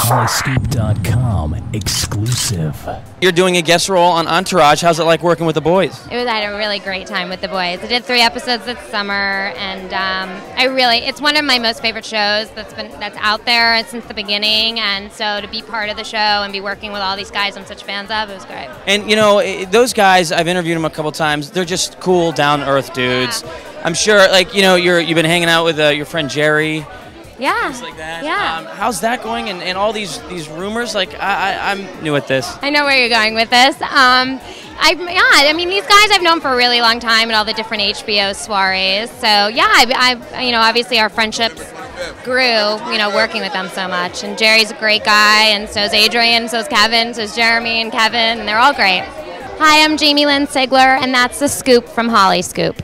Hollyscoop.com exclusive. You're doing a guest role on Entourage. How's it like working with the boys? I had a really great time with the boys. I did 3 episodes this summer, and it's one of my most favorite shows that's out there since the beginning. And so to be part of the show and be working with all these guys I'm such fans of, it was great. And you know, those guys, I've interviewed them a couple times. They're just cool, down to earth dudes. Yeah. I'm sure, like, you know, you've been hanging out with your friend Jerry. Yeah. Things like that. Yeah. How's that going? And all these rumors. Like, I'm new at this. I know where you're going with this. I mean, these guys I've known for a really long time, and all the different HBO soirees. So yeah, you know, obviously our friendships grew, you know, working with them so much. And Jerry's a great guy, and so's Adrian, so's Kevin, so's Jeremy and Kevin, and they're all great. Hi, I'm Jamie Lynn Sigler, and that's The Scoop from Hollyscoop.